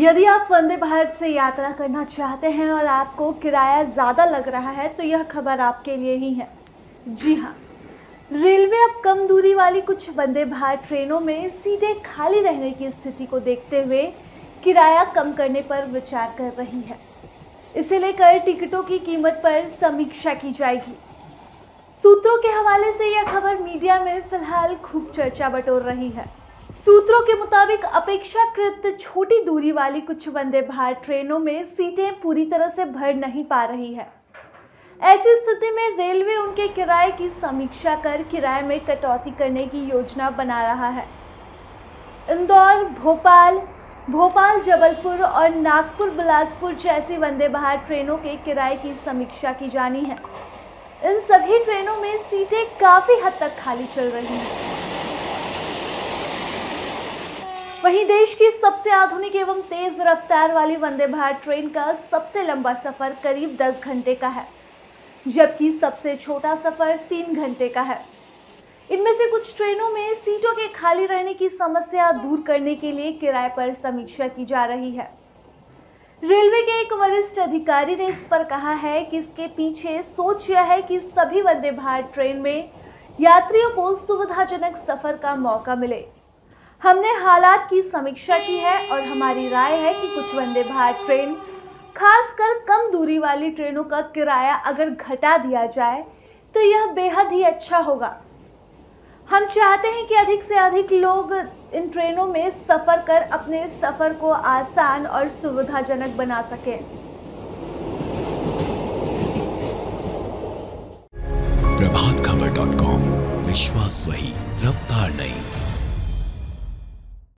यदि आप वंदे भारत से यात्रा करना चाहते हैं और आपको किराया ज़्यादा लग रहा है तो यह खबर आपके लिए ही है। जी हाँ, रेलवे अब कम दूरी वाली कुछ वंदे भारत ट्रेनों में सीटें खाली रहने की स्थिति को देखते हुए किराया कम करने पर विचार कर रही है। इसे लेकर टिकटों की कीमत पर समीक्षा की जाएगी। सूत्रों के हवाले से यह खबर मीडिया में फिलहाल खूब चर्चा बटोर रही है। सूत्रों के मुताबिक अपेक्षाकृत छोटी दूरी वाली कुछ वंदे भारत ट्रेनों में सीटें पूरी तरह से भर नहीं पा रही है। ऐसी स्थिति में रेलवे उनके किराए की समीक्षा कर किराए में कटौती करने की योजना बना रहा है। इंदौर, भोपाल जबलपुर और नागपुर, बिलासपुर जैसी वंदे भारत ट्रेनों के किराए की समीक्षा की जानी है। इन सभी ट्रेनों में सीटें काफ़ी हद तक खाली चल रही हैं। वहीं देश की सबसे आधुनिक एवं तेज रफ्तार वाली वंदे भारत ट्रेन का सबसे लंबा सफ़र करीब 10 घंटे का है, जबकि सबसे छोटा सफ़र 3 घंटे का है। इनमें से कुछ ट्रेनों में सीटों के खाली रहने की समस्या दूर करने के लिए किराए पर समीक्षा की जा रही है। रेलवे के एक वरिष्ठ अधिकारी ने इस पर कहा है कि इसके पीछे सोच यह है कि सभी वंदे भारत ट्रेन में यात्रियों को सुविधाजनक सफ़र का मौका मिले। हमने हालात की समीक्षा की है और हमारी राय है कि कुछ वंदे भारत ट्रेन, खासकर कम दूरी वाली ट्रेनों का किराया अगर घटा दिया जाए तो यह बेहद ही अच्छा होगा। हम चाहते हैं कि अधिक से अधिक लोग इन ट्रेनों में सफ़र कर अपने सफ़र को आसान और सुविधाजनक बना सकें। प्रभातखबर.com, विश्वास वही, रफ्तार नहीं।